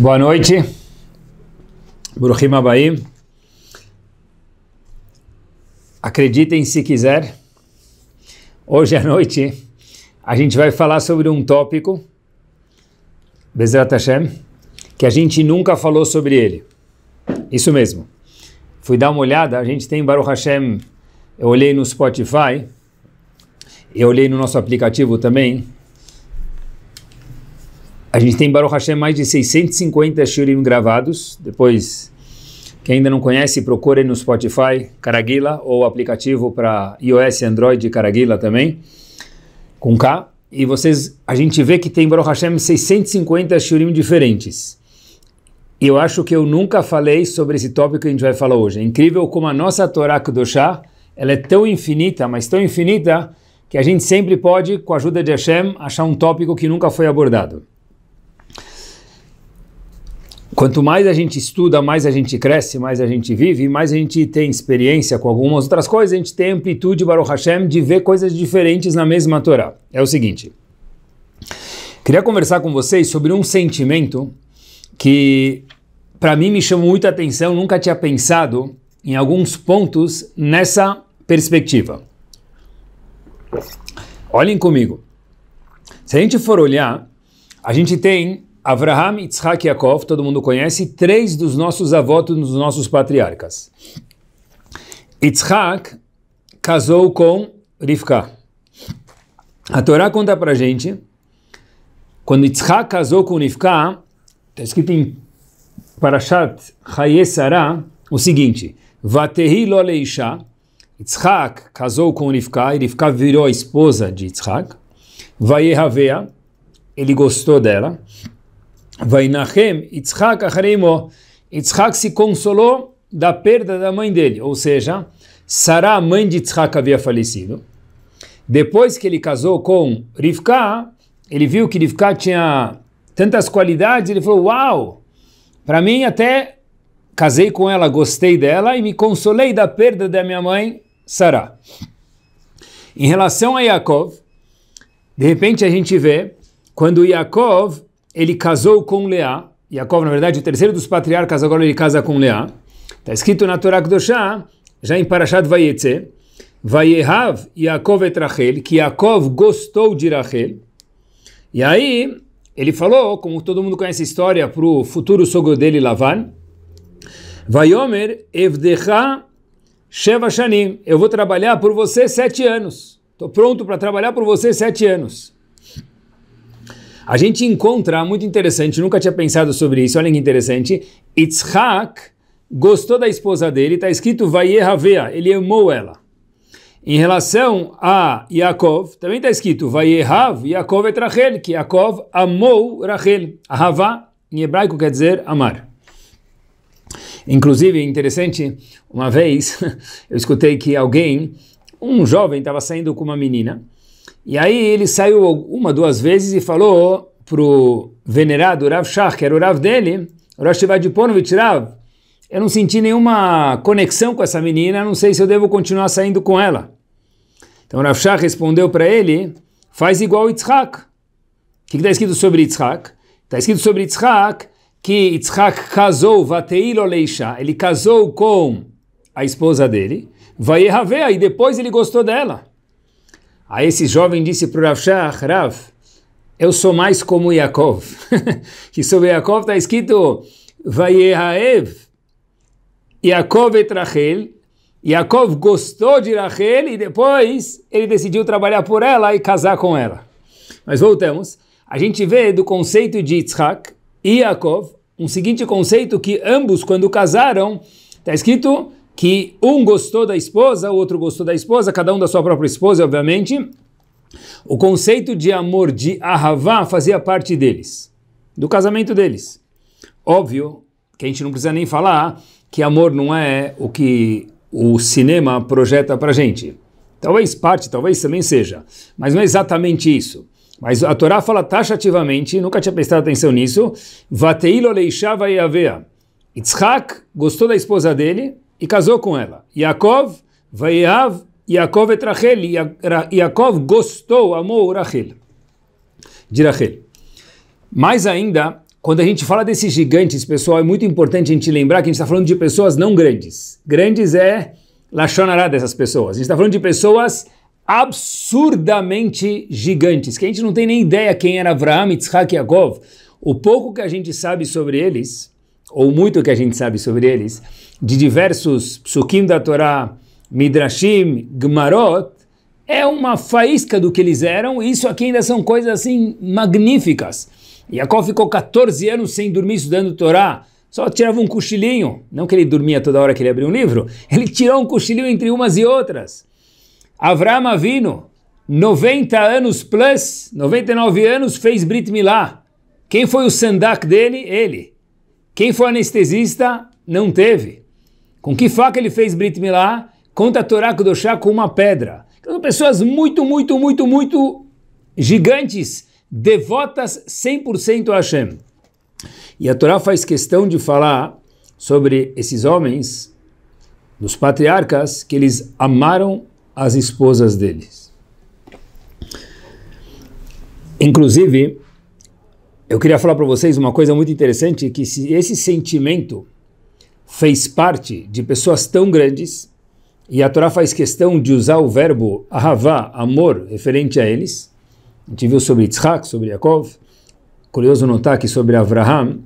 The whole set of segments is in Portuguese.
Boa noite, Bruchim Abaim. Acreditem se quiser, hoje à noite a gente vai falar sobre um tópico, Bezrat Hashem, que a gente nunca falou sobre ele. Isso mesmo, fui dar uma olhada, a gente tem Baruch Hashem, eu olhei no Spotify, eu olhei no nosso aplicativo também. A gente tem Baruch Hashem mais de 650 shurim gravados. Depois, quem ainda não conhece, procure no Spotify Caraguila ou aplicativo para iOS, Android Caraguila também, com K. E vocês, a gente vê que tem Baruch Hashem 650 shurim diferentes. E eu acho que eu nunca falei sobre esse tópico que a gente vai falar hoje. É incrível como a nossa Torá Kudoshah, ela é tão infinita, mas tão infinita, que a gente sempre pode, com a ajuda de Hashem, achar um tópico que nunca foi abordado. Quanto mais a gente estuda, mais a gente cresce, mais a gente vive, mais a gente tem experiência com algumas outras coisas, a gente tem amplitude, Baruch Hashem, de ver coisas diferentes na mesma Torá. É o seguinte, queria conversar com vocês sobre um sentimento que, para mim, me chamou muita atenção, nunca tinha pensado em alguns pontos nessa perspectiva. Olhem comigo, se a gente for olhar, a gente tem Avraham, Yitzchak e Yaakov, todo mundo conhece, três dos nossos avós, dos nossos patriarcas. Yitzchak casou com Rivka. A Torá conta pra gente, quando Yitzchak casou com Rivka, está escrito em Parashat Chaye Sarah o seguinte, Vatehi Loleisha, Yitzchak casou com Rivka, e Rivka virou a esposa de Yitzchak, Vayehavea, ele gostou dela, Vainachem, Yitzchak acharimo, Yitzchak se consolou da perda da mãe dele, ou seja, Sarah, a mãe de Yitzchak, havia falecido. Depois que ele casou com Rivka, ele viu que Rivka tinha tantas qualidades, ele falou, uau, para mim até casei com ela, gostei dela e me consolei da perda da minha mãe, Sarah. Em relação a Yaakov, de repente a gente vê, quando Yaakov, ele casou com Leá, Yaakov, na verdade, o terceiro dos patriarcas, agora ele casa com Leá, está escrito na Torá Kudoshah, já em Parashat Vayetze, Vayehav Yaakov et Rachel, que Yaakov gostou de Rachel, e aí ele falou, como todo mundo conhece a história, para o futuro sogro dele, Lavan, Vayomer evdecha sheva shanim, eu vou trabalhar por você 7 anos, estou pronto para trabalhar por você 7 anos. A gente encontra, muito interessante, nunca tinha pensado sobre isso, olha que interessante, Yitzchak gostou da esposa dele, está escrito Vayehavea, ele amou ela. Em relação a Yaakov, também está escrito Vayehav, Yaakov et Rachel, que Yaakov amou Rachel. Ahavá, em hebraico, quer dizer amar. Inclusive, interessante, uma vez eu escutei que alguém, um jovem, estava saindo com uma menina, e aí ele saiu uma, duas vezes e falou para o venerado Rav Shach, que era o Rav dele, Rosh Vadiponovich, Rav, eu não senti nenhuma conexão com essa menina, não sei se eu devo continuar saindo com ela. Então Rav Shach respondeu para ele, faz igual Yitzchak. O que está escrito sobre Yitzchak? Está escrito sobre Yitzchak que Yitzchak casou, Vatehi Loleisha, ele casou com a esposa dele, Vayehavea, e depois ele gostou dela. Aí esse jovem disse para o Rav Shach, Rav, eu sou mais como Yaakov. Que sobre Yaakov está escrito, Vayehaev, Yaakov et Rachel. Yaakov gostou de Rachel e depois ele decidiu trabalhar por ela e casar com ela. Mas voltamos. A gente vê do conceito de Yitzchak e Yaakov, um seguinte conceito que ambos, quando casaram, está escrito que um gostou da esposa, o outro gostou da esposa, cada um da sua própria esposa, obviamente. O conceito de amor de Ahavá fazia parte deles, do casamento deles. Óbvio que a gente não precisa nem falar que amor não é o que o cinema projeta pra gente. Talvez parte, talvez também seja, mas não é exatamente isso. Mas a Torá fala taxativamente, nunca tinha prestado atenção nisso, Vatehi Loleisha Vayehavea. Yitzchak gostou da esposa dele, e casou com ela. Yaakov, Vayehav, Yaakov et Rachel. Yaakov gostou, amou Rachel. De Rachel. Mais ainda, Quando a gente fala desses gigantes, pessoal, é muito importante a gente lembrar que a gente está falando de pessoas não grandes. Grandes é Lashon Hara dessas pessoas. A gente está falando de pessoas absurdamente gigantes, que a gente não tem nem ideia quem era Avraham, Yitzchak e Yaakov. O pouco que a gente sabe sobre eles, ou muito que a gente sabe sobre eles, de diversos psukim da Torá, midrashim, gemarot, é uma faísca do que eles eram, e isso aqui ainda são coisas assim magníficas. Yaakov ficou 14 anos sem dormir estudando Torá, só tirava um cochilinho, não que ele dormia toda hora que ele abria um livro, ele tirou um cochilinho entre umas e outras. Avraham Avinu, 90 anos plus, 99 anos, fez Brit Milá. Quem foi o sandak dele? Ele. Quem foi anestesista? Não teve. Com que faca ele fez Brit Milá? Conta a Torá Kudoshah com uma pedra. São pessoas muito gigantes, devotas 100% a Hashem. E a Torá faz questão de falar sobre esses homens, dos patriarcas, que eles amaram as esposas deles. Inclusive, eu queria falar para vocês uma coisa muito interessante, que se esse sentimento fez parte de pessoas tão grandes, e a Torá faz questão de usar o verbo Ahavá, amor, referente a eles. A gente viu sobre Yitzchak, sobre Yaakov. Curioso notar que sobre Avraham,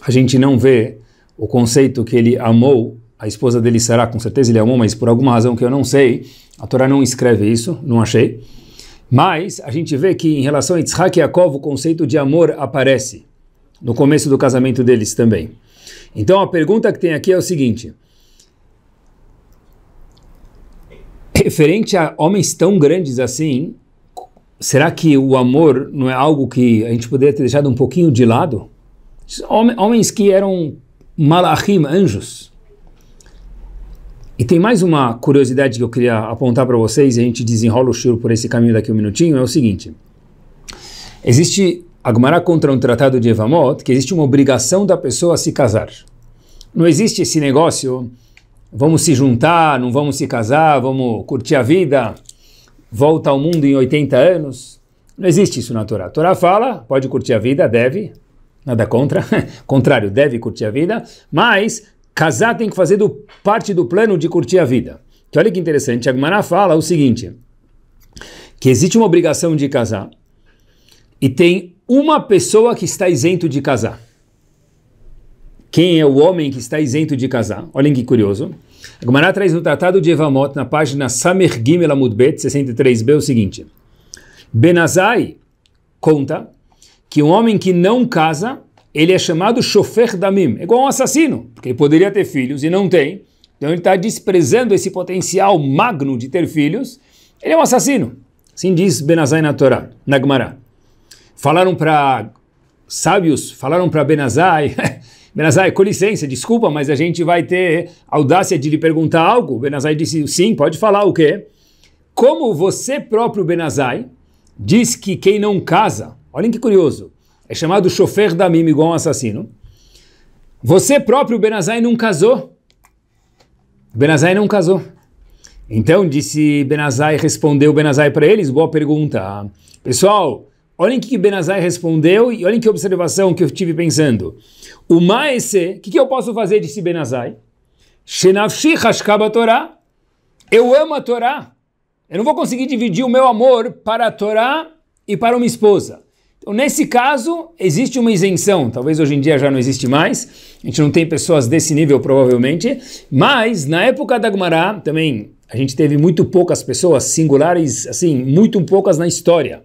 a gente não vê o conceito que ele amou a esposa dele, Sarah. Com certeza ele amou, mas por alguma razão que eu não sei, a Torá não escreve isso, não achei. Mas a gente vê que em relação a Yitzchak e Yaakov, o conceito de amor aparece no começo do casamento deles também. Então a pergunta que tem aqui é o seguinte: referente a homens tão grandes assim, será que o amor não é algo que a gente poderia ter deixado um pouquinho de lado? Homens que eram malachim, anjos. E tem mais uma curiosidade que eu queria apontar para vocês, e a gente desenrola o shiur por esse caminho daqui um minutinho, é o seguinte. Existe a Gemara contra um tratado de Evamot, que existe uma obrigação da pessoa a se casar. Não existe esse negócio, vamos se juntar, não vamos se casar, vamos curtir a vida, volta ao mundo em 80 anos. Não existe isso na Torá. A Torá fala, pode curtir a vida, deve, nada contra, contrário, deve curtir a vida, mas casar tem que fazer parte do plano de curtir a vida. Que olha que interessante, a Gemara fala o seguinte, que existe uma obrigação de casar e tem uma pessoa que está isento de casar. Quem é o homem que está isento de casar? Olhem que curioso. A Gemara traz no Tratado de Evamot, na página Samer Gimel Amud Bet, 63b, o seguinte. Ben Azzai conta que um homem que não casa, ele é chamado Shofer Damim, igual um assassino, porque ele poderia ter filhos e não tem. Então ele está desprezando esse potencial magno de ter filhos. Ele é um assassino. Assim diz Ben Azzai na Torá, na Gemara. Falaram para sábios, falaram para Ben Azzai... Ben Azzai, com licença, desculpa, mas a gente vai ter audácia de lhe perguntar algo. Ben Azzai disse, sim, pode falar o quê? Como você próprio, Ben Azzai, diz que quem não casa, olhem que curioso, é chamado chofer da mime, igual um assassino. Você próprio, Ben Azzai, não casou. Ben Azzai não casou. Então, disse Ben Azzai, respondeu Ben Azzai para eles, boa pergunta. Pessoal, olhem o que Ben Azzai respondeu e olhem que observação que eu estive pensando. O Maese, o que eu posso fazer, disse Ben Azzai? Shenavshi hashkab a Torá. Eu amo a Torá. Eu não vou conseguir dividir o meu amor para a Torá e para uma esposa. Então, nesse caso, existe uma isenção. Talvez hoje em dia já não existe mais. A gente não tem pessoas desse nível, provavelmente. Mas, na época da Gemara, também, a gente teve muito poucas pessoas singulares, assim, muito poucas na história.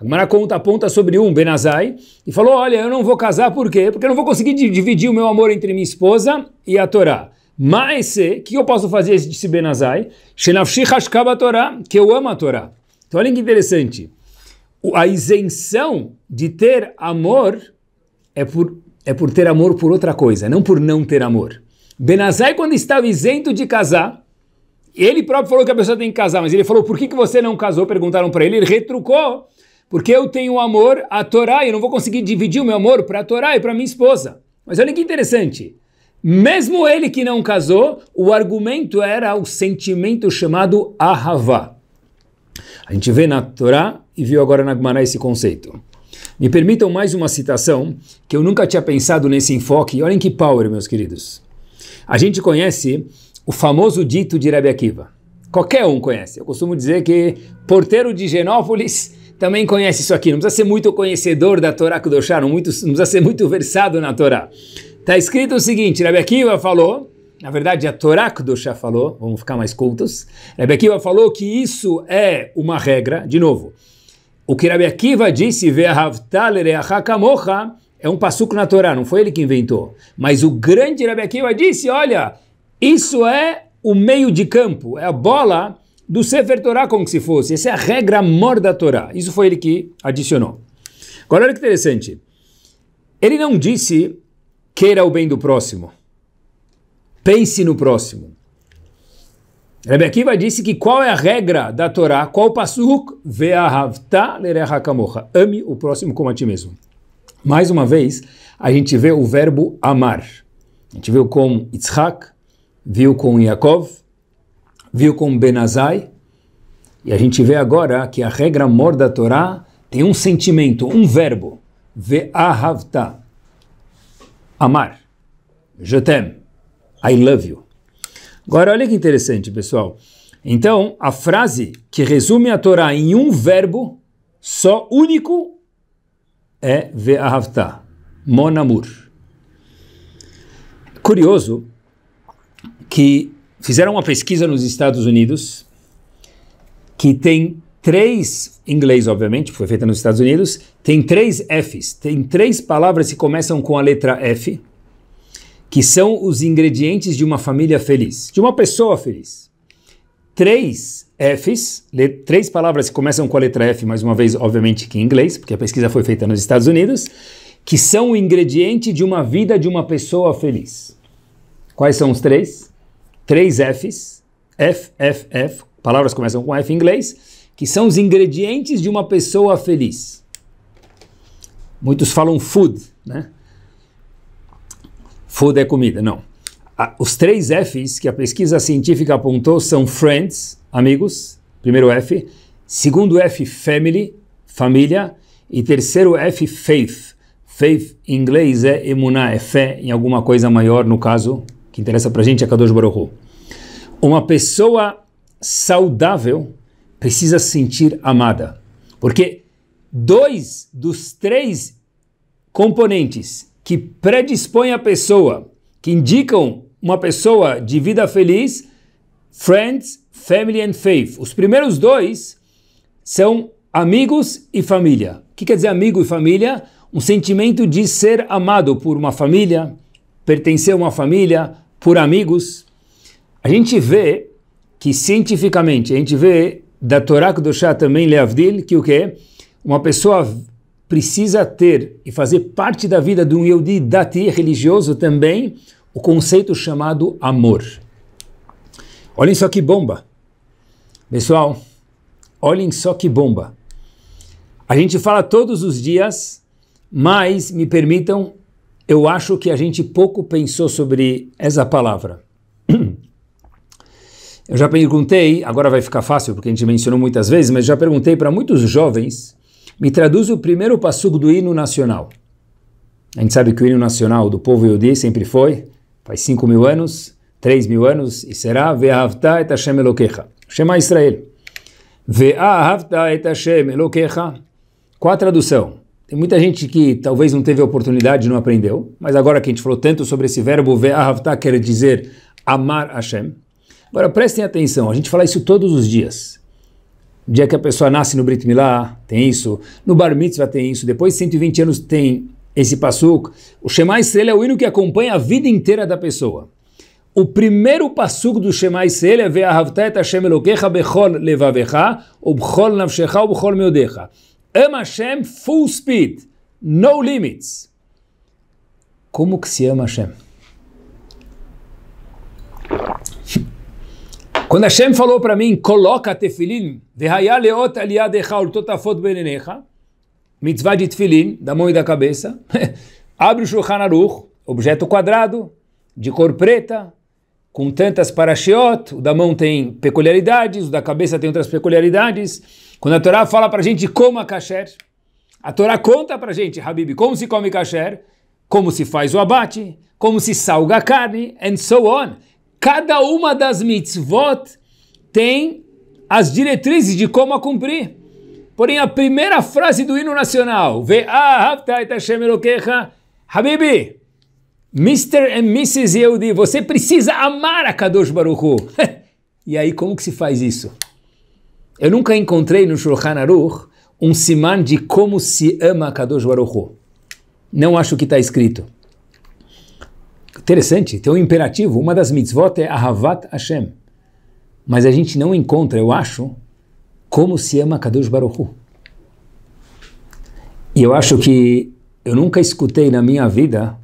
A Gemara aponta sobre um, Ben Azzai, e falou, olha, eu não vou casar, por quê? Porque eu não vou conseguir dividir o meu amor entre minha esposa e a Torá. Mas, o que eu posso fazer, disse Ben Azzai? Shenavshi hashkab a Torá, que eu amo a Torá. Então, olha que interessante. A isenção de ter amor é por ter amor por outra coisa, não por não ter amor. Ben Azzai, quando estava isento de casar, ele próprio falou que a pessoa tem que casar, mas ele falou, por que você não casou? Perguntaram para ele, ele retrucou. Porque eu tenho amor à Torá e eu não vou conseguir dividir o meu amor para a Torá e para minha esposa. Mas olha que interessante. Mesmo ele que não casou, o argumento era o sentimento chamado Ahavá. A gente vê na Torá e viu agora na Gemara esse conceito. Me permitam mais uma citação, que eu nunca tinha pensado nesse enfoque. Olhem que power, meus queridos. A gente conhece o famoso dito de Rabi Akiva. Qualquer um conhece. Eu costumo dizer que porteiro de Genópolis também conhece isso aqui. Não precisa ser muito conhecedor da Torá Kudoshah, não precisa ser muito versado na Torá. Está escrito o seguinte, Rabi Akiva falou, na verdade a Torá Kudoshah falou, vamos ficar mais cultos, Rabi Akiva falou que isso é uma regra, de novo, o que Rabi Akiva disse, Ve'ahavta lereacha kamocha, é um passuco na Torá, não foi ele que inventou, mas o grande Rabi Akiva disse, olha, isso é o meio de campo, é a bola do Sefer Torá como se fosse, essa é a regra mor da Torá, isso foi ele que adicionou. Agora olha que interessante, ele não disse queira o bem do próximo. Pense no próximo. Rabi Akiva disse que qual é a regra da Torá, qual o pasuk? Ve'ahavta lereacha kamocha. Ame o próximo como a ti mesmo. Mais uma vez, a gente vê o verbo amar. A gente viu com Yitzchak, viu com Yaakov, viu com Ben Azzai. E a gente vê agora que a regra mor da Torá tem um sentimento, um verbo. Ve'ahavta. Amar. Je t'aime. I love you. Agora, olha que interessante, pessoal. Então, a frase que resume a Torá em um verbo, só único, é Ve'ahavta. Mon amour. Curioso que fizeram uma pesquisa nos Estados Unidos que tem três, em inglês, obviamente, foi feita nos Estados Unidos, tem três F's, tem três palavras que começam com a letra F, que são os ingredientes de uma família feliz, de uma pessoa feliz. Três F's, três palavras que começam com a letra F, mais uma vez, obviamente, que em inglês, porque a pesquisa foi feita nos Estados Unidos, que são o ingrediente de uma vida de uma pessoa feliz. Quais são os três? Três F's, F, F, F, palavras que começam com F em inglês, que são os ingredientes de uma pessoa feliz. Muitos falam food, né? Food é comida, não. Os três F's que a pesquisa científica apontou são friends, amigos, primeiro F, segundo F, family, família, e terceiro F, faith. Faith em inglês é emuná, é fé em alguma coisa maior, no caso, que interessa pra gente é Kadosh Baruch Hu. Uma pessoa saudável precisa se sentir amada, porque dois dos três componentes que predispõem a pessoa, que indicam uma pessoa de vida feliz, friends, family and faith. Os primeiros dois são amigos e família. O que quer dizer amigo e família? Um sentimento de ser amado por uma família, pertencer a uma família, por amigos. A gente vê que cientificamente, a gente vê da Torá Kudoshah também, Leavdil, que o quê? Uma pessoa precisa ter e fazer parte da vida de um Yodhi dati religioso também, o conceito chamado amor. Olhem só que bomba. Pessoal, olhem só que bomba. A gente fala todos os dias, mas, me permitam, eu acho que a gente pouco pensou sobre essa palavra. Eu já perguntei, agora vai ficar fácil porque a gente mencionou muitas vezes, mas já perguntei para muitos jovens, me traduz o primeiro passuco do hino nacional. A gente sabe que o hino nacional do povo Yodhi sempre foi, faz 5.000 anos, 3.000 anos, e será Ve'ahavta et Hashem Elokecha. Shema Israel. Ve'ahavta et Hashem Elokecha. Qual a tradução? Tem muita gente que talvez não teve a oportunidade e não aprendeu, mas agora que a gente falou tanto sobre esse verbo Ve'ahavta, quer dizer amar Hashem. Agora prestem atenção, a gente fala isso todos os dias. O dia que a pessoa nasce no Brit Milá, tem isso. No Bar Mitzvah tem isso. Depois de 120 anos tem esse passuco. O Shema Israel é o hino que acompanha a vida inteira da pessoa. O primeiro passuco do Shema Israel é Ve'ahavta et Hashem Elokecha bechol levavecha, ou bechol nafshecha, ou bechol meodecha. Ama Hashem full speed, no limits. Como que se ama Hashem? Quando Hashem falou para mim, coloca tefilim, mitzvah de tefilim, da mão e da cabeça, abre o Shulchan Aruch, objeto quadrado, de cor preta, com tantas parashiot, o da mão tem peculiaridades, o da cabeça tem outras peculiaridades. Quando a Torá fala para a gente, coma kasher, A Torá conta pra gente, Habib, como se come kasher, como se faz o abate, como se salga a carne, and so on. Cada uma das mitzvot tem as diretrizes de como a cumprir. Porém, a primeira frase do hino nacional, Ve'ahavta et Hashem Elokecha, Habibi, Mr. and Mrs. Yodhi, você precisa amar a Kadosh Baruch Hu. E aí, como que se faz isso? Eu nunca encontrei no Shulchan Aruch um siman de como se ama a Kadosh Baruch Hu. Não acho que está escrito. Interessante, tem um imperativo, uma das mitzvot é Ahavat Hashem. Mas a gente não encontra, eu acho, como se ama Kadosh Baruch Hu. E eu acho que eu nunca escutei na minha vida,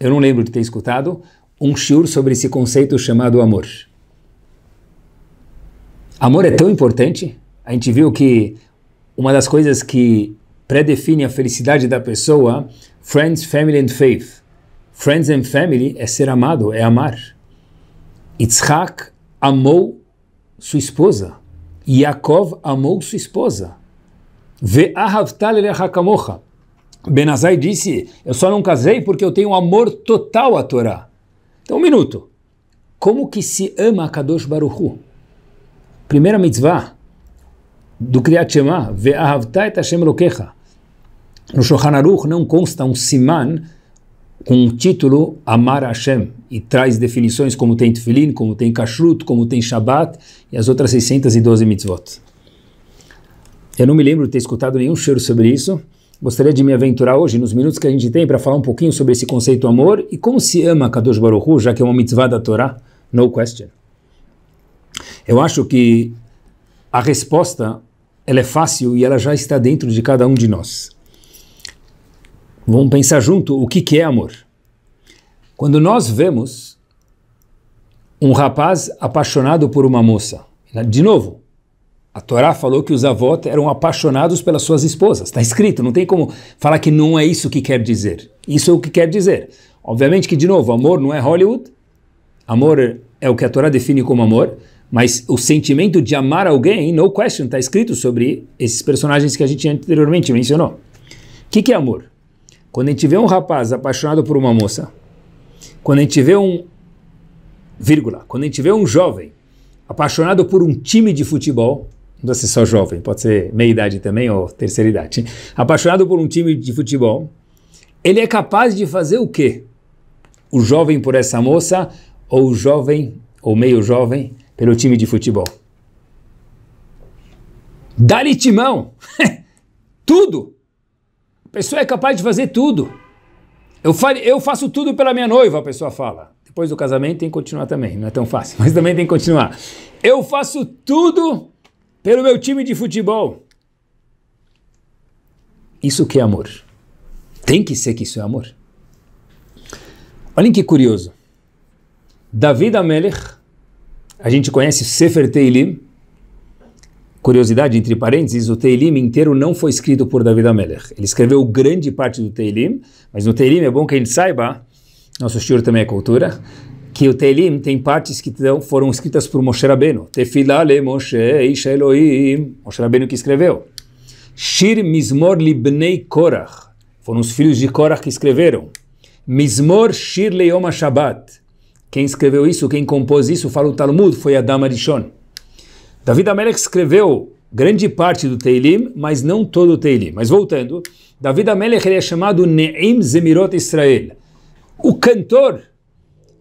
eu não lembro de ter escutado, um shiur sobre esse conceito chamado amor. Amor é tão importante, a gente viu que uma das coisas que predefine a felicidade da pessoa, Friends, Family and Faith. Friends and Family é ser amado, é amar. Yitzchak amou sua esposa. Yaakov amou sua esposa. Ben Azzai disse, eu só não casei porque eu tenho amor total à Torá. Então, um minuto. Como que se ama a Kadosh Baruch Hu? Primeira mitzvah do Kriyat Shema, Ve'ahavta et Hashem Elokecha. No Shulchan Aruch não consta um siman com o título Amar Hashem, e traz definições como tem Tefilin, como tem Kashrut, como tem Shabbat, e as outras 612 mitzvot. Eu não me lembro de ter escutado nenhum cheiro sobre isso. Gostaria de me aventurar hoje, nos minutos que a gente tem, para falar um pouquinho sobre esse conceito amor, e como se ama Kadosh Baruch Hu, já que é uma mitzvah da Torá, no question. Eu acho que a resposta, ela é fácil e ela já está dentro de cada um de nós. Vamos pensar junto o que é amor. Quando nós vemos um rapaz apaixonado por uma moça, de novo, a Torá falou que os avós eram apaixonados pelas suas esposas, está escrito, não tem como falar que não é isso que quer dizer. Isso é o que quer dizer. Obviamente que, de novo, amor não é Hollywood, amor é o que a Torá define como amor, mas o sentimento de amar alguém, no question, está escrito sobre esses personagens que a gente anteriormente mencionou. O que é amor? Quando a gente vê um rapaz apaixonado por uma moça, quando a gente vê quando a gente vê um jovem apaixonado por um time de futebol, não precisa ser só jovem, pode ser meia-idade também ou terceira idade, apaixonado por um time de futebol, ele é capaz de fazer o quê? O jovem por essa moça ou o jovem ou meio jovem pelo time de futebol? Dá-lhe timão! Tudo! A pessoa é capaz de fazer tudo. Eu faço tudo pela minha noiva, a pessoa fala. Depois do casamento tem que continuar também, não é tão fácil, mas também tem que continuar. Eu faço tudo pelo meu time de futebol. Isso que é amor. Tem que ser que isso é amor. Olhem que curioso. David HaMelech, a gente conhece Sefer Teilim. Curiosidade, entre parênteses, o Teilim inteiro não foi escrito por David HaMelech. Ele escreveu grande parte do Teilim, mas no Teilim é bom que a gente saiba, nosso shiur também é cultura, que o Teilim tem partes que foram escritas por Moshe Rabbeinu. Tefilá le Moshe, Ish Elohim, Moshe Rabbeinu que escreveu. Shir Mizmor libnei Korach, foram os filhos de Korach que escreveram. Mizmor Shir le Yom HaShabbat, quem escreveu isso, quem compôs isso, fala o Talmud, foi Adam HaRishon. David HaMelech escreveu grande parte do Teilim, mas não todo o Teilim. Mas voltando, David HaMelech ele é chamado Ne'im Zemirot Israel. O cantor,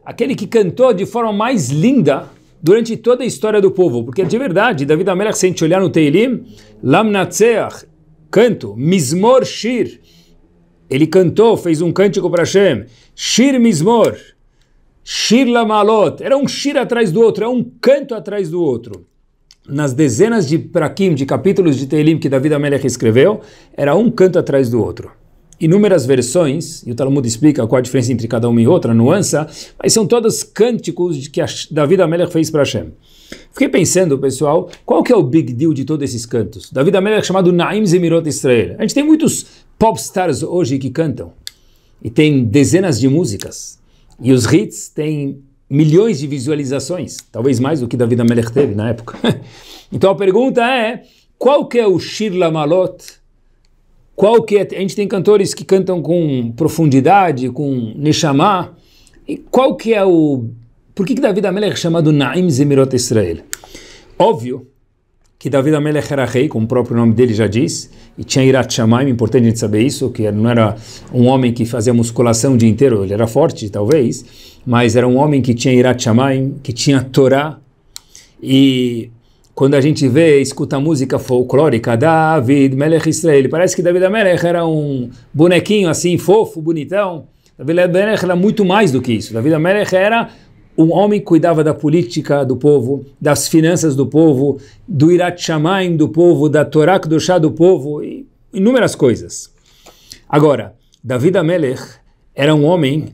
aquele que cantou de forma mais linda durante toda a história do povo. Porque de verdade, David HaMelech, se a gente olhar no Teilim, Lam Natseach, canto, Mizmor Shir. Ele cantou, fez um cântico para Hashem. Shir Mizmor, Shir Lamalot. Era um shir atrás do outro, era um canto atrás do outro. Nas dezenas de prakim, de capítulos de Teilim que David HaMelech escreveu, era um canto atrás do outro. Inúmeras versões, e o Talmud explica qual a diferença entre cada uma e outra, a nuance, mas são todos cânticos que David HaMelech fez para Hashem. Fiquei pensando, pessoal, qual que é o big deal de todos esses cantos? David HaMelech é chamado Naim Zemirot Israel. A gente tem muitos popstars hoje que cantam, e tem dezenas de músicas, e os hits têm milhões de visualizações, talvez mais do que David HaMelech teve na época. Então a pergunta é, qual que é o Shir Lamalot? qual que é, a gente tem cantores que cantam com profundidade, com Neshamah, e qual que é o, por que David HaMelech é chamado Ne'im Zemirot Israel? Óbvio que David HaMelech era rei, como o próprio nome dele já diz, e tinha Irat Shamayim, importante a gente saber isso, que não era um homem que fazia musculação o dia inteiro, ele era forte talvez, mas era um homem que tinha Irat Shamayim, que tinha Torá, e quando a gente vê, escuta a música folclórica, David HaMelech Israel, parece que David HaMelech era um bonequinho assim, fofo, bonitão. David HaMelech era muito mais do que isso. David HaMelech era um homem que cuidava da política do povo, das finanças do povo, do Irat Shamayim do povo, da Torá Kudoshah do povo, e inúmeras coisas. Agora, David HaMelech era um homem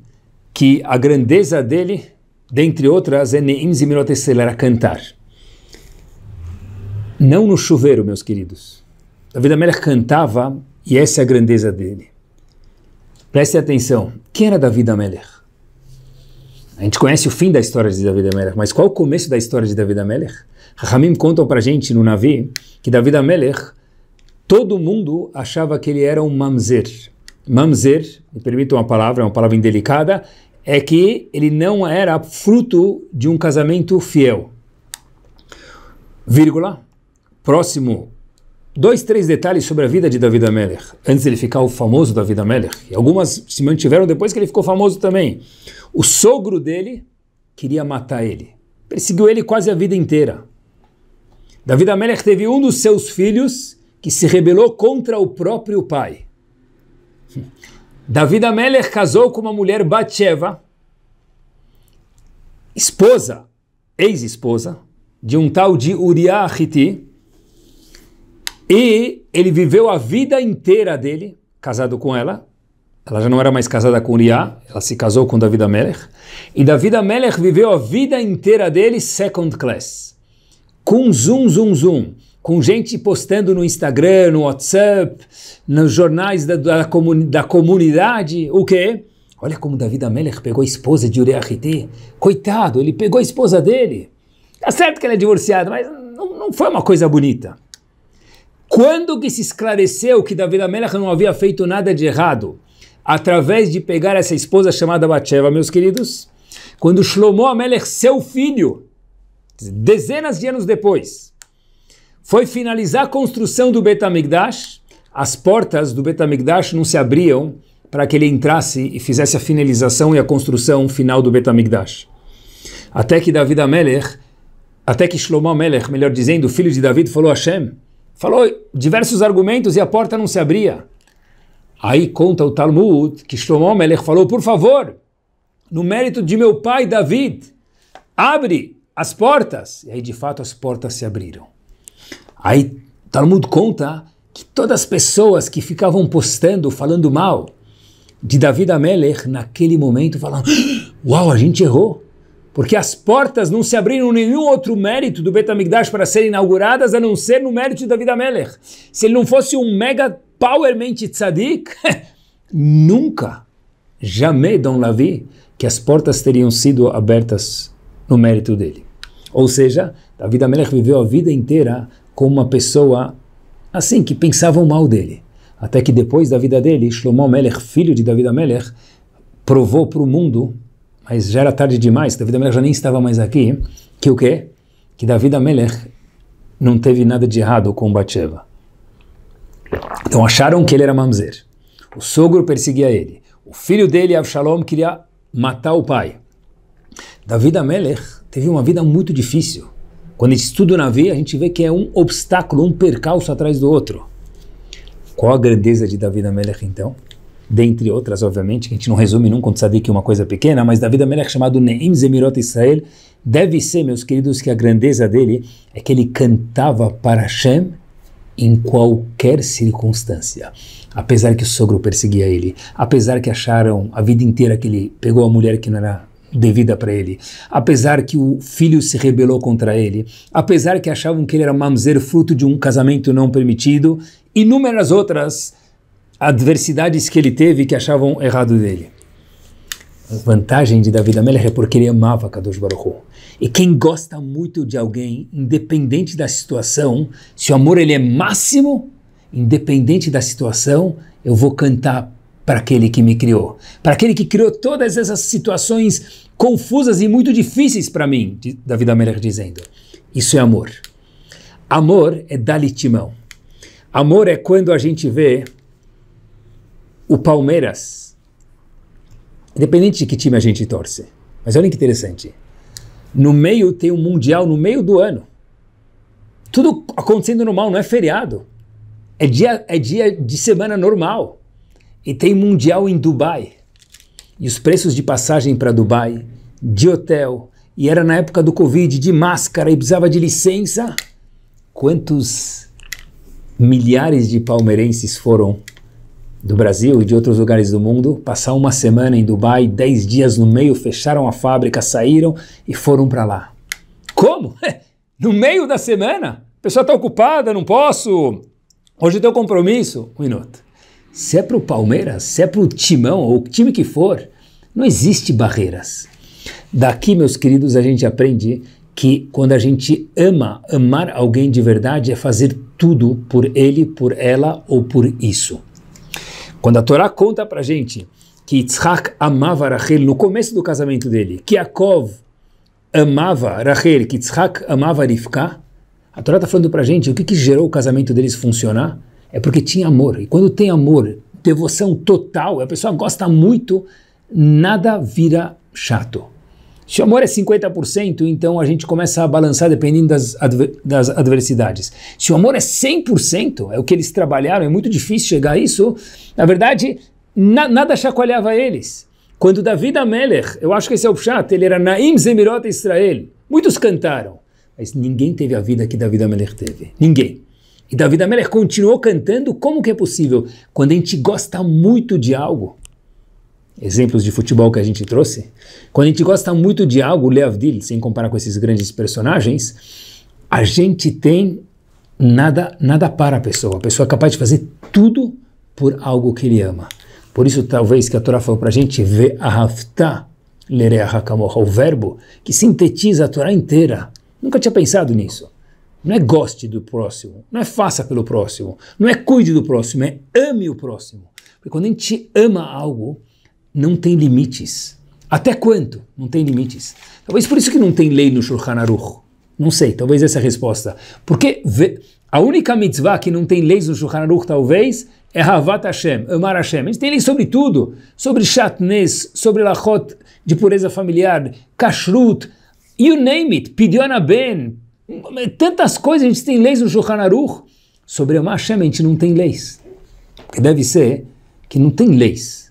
que a grandeza dele, dentre outras, é Ne'im Zemirot Israel, era cantar. Não no chuveiro, meus queridos. David HaMelech cantava, e essa é a grandeza dele. Prestem atenção, quem era David HaMelech? A gente conhece o fim da história de David HaMelech, mas qual é o começo da história de David HaMelech? Rahamim contam pra gente no Navi que David HaMelech, todo mundo achava que ele era um mamzer. Mamzer, me permitam uma palavra, é uma palavra indelicada, é que ele não era fruto de um casamento fiel. Vírgula, próximo, 2, 3 detalhes sobre a vida de David HaMelech, antes de ele ficar o famoso David HaMelech, e algumas se mantiveram depois que ele ficou famoso também. O sogro dele queria matar ele, perseguiu ele quase a vida inteira. David HaMelech teve um dos seus filhos que se rebelou contra o próprio pai. David HaMelech casou com uma mulher, Batcheva, esposa, ex-esposa, de um tal de Uriah Hiti. E ele viveu a vida inteira dele casado com ela. Ela já não era mais casada com Uriah, ela se casou com David HaMelech. E David HaMelech viveu a vida inteira dele second class. Com zoom, zoom, zoom. Com gente postando no Instagram, no WhatsApp, nos jornais da comunidade. O quê? Olha como David HaMelech pegou a esposa de Uriah Hiti. Coitado, ele pegou a esposa dele. Tá certo que ela é divorciada, mas não foi uma coisa bonita. Quando que se esclareceu que David HaMelech não havia feito nada de errado? Através de pegar essa esposa chamada Batcheva, meus queridos, quando Shlomo HaMelech, seu filho, dezenas de anos depois, foi finalizar a construção do Beit HaMikdash, as portas do Beit HaMikdash não se abriam para que ele entrasse e fizesse a finalização e a construção final do Beit HaMikdash. Até que Shlomo HaMelech, melhor dizendo, o filho de David, falou a Hashem, falou diversos argumentos e a porta não se abria. Aí conta o Talmud que Shlomo HaMelech falou, por favor, no mérito de meu pai David, abre as portas. E aí de fato as portas se abriram. Aí Talmud conta que todas as pessoas que ficavam postando, falando mal de David HaMelech, naquele momento falaram, uau, a gente errou. Porque as portas não se abriram nenhum outro mérito do Beit HaMikdash para serem inauguradas, a não ser no mérito de David HaMelech. Se ele não fosse um mega powerman tzadik, nunca, jamais, Dom Lavi, que as portas teriam sido abertas no mérito dele. Ou seja, David HaMelech viveu a vida inteira como uma pessoa assim, que pensavam mal dele. Até que depois da vida dele, Shlomo HaMelech, filho de David HaMelech, provou para o mundo, mas já era tarde demais, David HaMelech já nem estava mais aqui, que o quê? Que David HaMelech não teve nada de errado com Batcheva. Então acharam que ele era mamzer. O sogro perseguia ele. O filho dele, Avshalom, queria matar o pai. David HaMelech teve uma vida muito difícil. Quando a gente estuda o Navi, a gente vê que é um obstáculo, um percalço atrás do outro. Qual a grandeza de David HaMelech então? Dentre outras, obviamente, que a gente não resume nunca um tzadik uma coisa pequena, mas David HaMelech, chamado Ne'im Zemirot Israel, deve ser, meus queridos, que a grandeza dele é que ele cantava para Hashem em qualquer circunstância. Apesar que o sogro perseguia ele, apesar que acharam a vida inteira que ele pegou a mulher que não era devida para ele, apesar que o filho se rebelou contra ele, apesar que achavam que ele era mamzer, fruto de um casamento não permitido, inúmeras outras adversidades que ele teve que achavam errado dele. A vantagem de David HaMelech é porque ele amava Kadosh Baruch Hu. E quem gosta muito de alguém, independente da situação, se o amor ele é máximo, independente da situação, eu vou cantar para aquele que me criou. Para aquele que criou todas essas situações confusas e muito difíceis para mim, David HaMelech dizendo. Isso é amor. Amor é dar-lhe timão. Amor é quando a gente vê o Palmeiras, independente de que time a gente torce. Mas olha que interessante. No meio tem um Mundial, no meio do ano. Tudo acontecendo normal, não é feriado. É dia de semana normal. E tem Mundial em Dubai. E os preços de passagem para Dubai, de hotel, e era na época do Covid, de máscara, e precisava de licença. Quantos milhares de palmeirenses foram do Brasil e de outros lugares do mundo passar uma semana em Dubai, 10 dias no meio, fecharam a fábrica, saíram e foram para lá. Como? No meio da semana? A pessoa está ocupada, não posso. Hoje eu tenho compromisso. Um minuto. Se é para o Palmeiras, se é para o Timão, ou o time que for, não existe barreiras. Daqui, meus queridos, a gente aprende que quando a gente ama, amar alguém de verdade é fazer tudo por ele, por ela ou por isso. Quando a Torá conta pra gente que Yitzchak amava Rachel no começo do casamento dele, que Yaakov amava Rachel, que Yitzchak amava Rivka, a Torá está falando pra gente o que gerou o casamento deles funcionar é porque tinha amor. E quando tem amor, devoção total, a pessoa gosta muito, nada vira chato. Se o amor é 50%, então a gente começa a balançar dependendo das adversidades. Se o amor é 100%, é o que eles trabalharam, é muito difícil chegar a isso, na verdade, nada chacoalhava eles. Quando David HaMelech, eu acho que esse é o Pshat, ele era Ne'im Zemirot Israel, muitos cantaram, mas ninguém teve a vida que David HaMelech teve, ninguém. E David HaMelech continuou cantando, como que é possível? Quando a gente gosta muito de algo, exemplos de futebol que a gente trouxe, quando a gente gosta muito de algo, Leavdil, sem comparar com esses grandes personagens, a gente tem nada para a pessoa é capaz de fazer tudo por algo que ele ama. Por isso talvez que a Torá falou para a gente, ve'ahavta lereacha kamocha, o verbo que sintetiza a Torá inteira. Nunca tinha pensado nisso. Não é goste do próximo, não é faça pelo próximo, não é cuide do próximo, é ame o próximo. Porque quando a gente ama algo, não tem limites. Até quanto? Não tem limites. Talvez por isso que não tem lei no Shulchan Aruch. Não sei, talvez essa é a resposta. Porque a única mitzvah que não tem leis no Shulchan Aruch, talvez, é Havat Hashem, amar Hashem. A gente tem leis sobre tudo. Sobre Shatnes, sobre Lachot de pureza familiar, Kashrut, you name it, Pidyona Ben. Tantas coisas a gente tem leis no Shulchan Aruch. Sobre amar Hashem a gente não tem leis. Porque deve ser que não tem leis.